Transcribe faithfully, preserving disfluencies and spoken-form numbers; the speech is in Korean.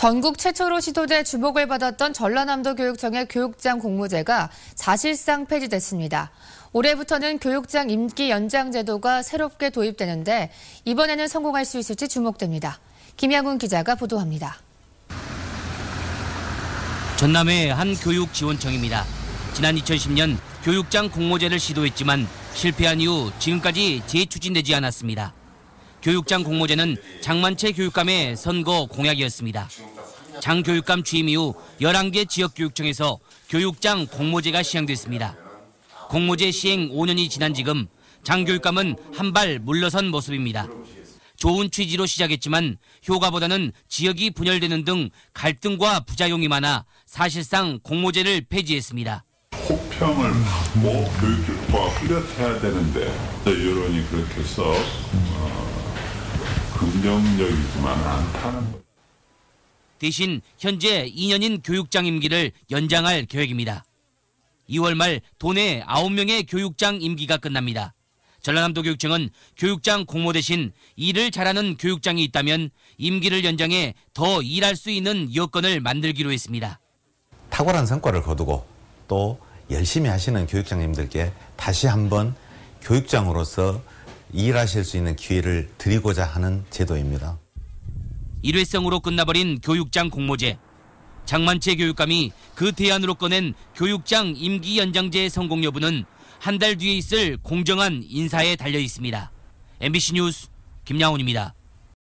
전국 최초로 시도돼 주목을 받았던 전라남도 교육청의 교육장 공모제가 사실상 폐지됐습니다. 올해부터는 교육장 임기 연장 제도가 새롭게 도입되는데 이번에는 성공할 수 있을지 주목됩니다. 김양훈 기자가 보도합니다. 전남의 한 교육지원청입니다. 지난 이천십 년 교육장 공모제를 시도했지만 실패한 이후 지금까지 재추진되지 않았습니다. 교육장 공모제는 장만채 교육감의 선거 공약이었습니다. 장 교육감 취임 이후 열한 개 지역교육청에서 교육장 공모제가 시행됐습니다. 공모제 시행 오 년이 지난 지금 장 교육감은 한 발 물러선 모습입니다. 좋은 취지로 시작했지만 효과보다는 지역이 분열되는 등 갈등과 부작용이 많아 사실상 공모제를 폐지했습니다. 호평을 받고 교육과 플랫해야 되는데 여론이 그렇게 해서 긍정적이지만 않다는 것. 대신 현재 이 년인 교육장 임기를 연장할 계획입니다. 이월 말 도내 아홉 명의 교육장 임기가 끝납니다. 전라남도 교육청은 교육장 공모 대신 일을 잘하는 교육장이 있다면 임기를 연장해 더 일할 수 있는 여건을 만들기로 했습니다. 탁월한 성과를 거두고 또 열심히 하시는 교육장님들께 다시 한번 교육장으로서 일하실 수 있는 기회를 드리고자 하는 제도입니다. 일회성으로 끝나버린 교육장 공모제. 장만채 교육감이 그 대안으로 꺼낸 교육장 임기 연장제 성공 여부는 한 달 뒤에 있을 공정한 인사에 달려 있습니다. 엠비씨 뉴스 김양훈입니다.